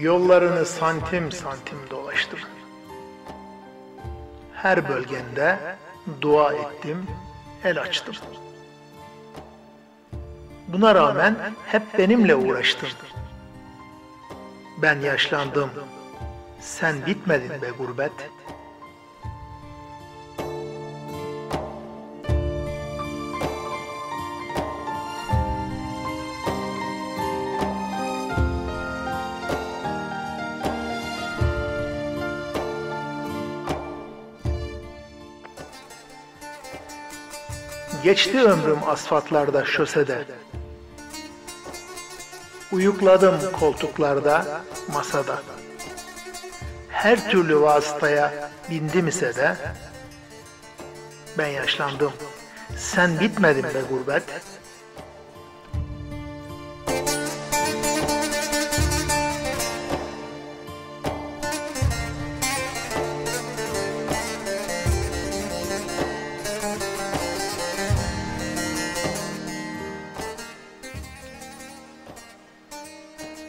Yollarını santim santim dolaştır. Her bölgende dua ettim, el açtım. Buna rağmen hep benimle uğraştın. Ben yaşlandım, sen bitmedin be gurbet. Geçti ömrüm asfaltlarda, şosede. Uyukladım koltuklarda, masada. Her türlü vasıtaya bindim ise de, ben yaşlandım, sen bitmedin be gurbet.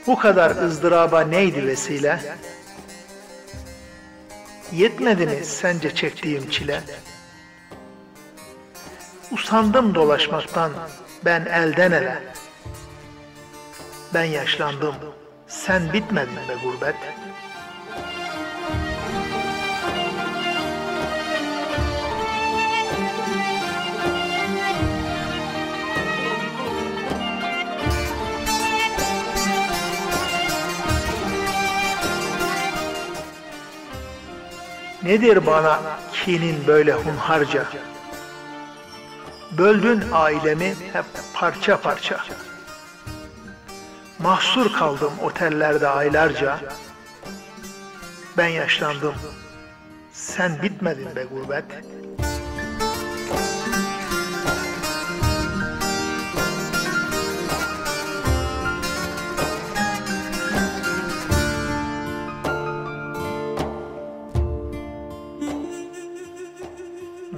Bu kadar ızdıraba neydi vesile? Yetmedi mi sence çektiğim çile? Usandım dolaşmaktan ben elden ele. Ben yaşlandım, sen bitmedin be gurbet. Nedir bana kinin böyle hunharca? Böldün ailemi hep parça parça. Mahsur kaldım otellerde aylarca. Ben yaşlandım, sen bitmedin be gurbet.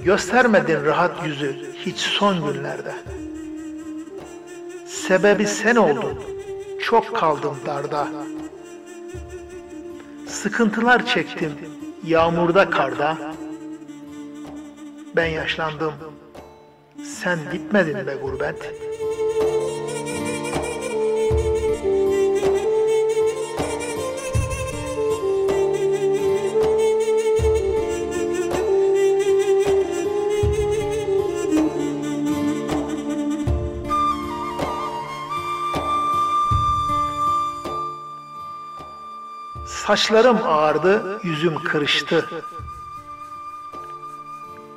Göstermedin rahat yüzü hiç son günlerde. Sebebi sen oldun, çok kaldım darda. Sıkıntılar çektim yağmurda karda. Ben yaşlandım, sen bitmedin be gurbet. Saçlarım ağardı, yüzüm kırıştı.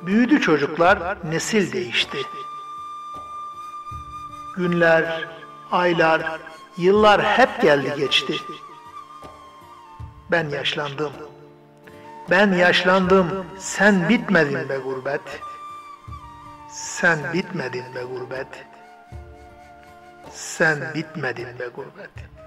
Büyüdü çocuklar, nesil değişti. Günler, aylar, yıllar hep geldi geçti. Ben yaşlandım. Ben yaşlandım, sen bitmedin be gurbet. Sen bitmedin be gurbet. Sen bitmedin be gurbet.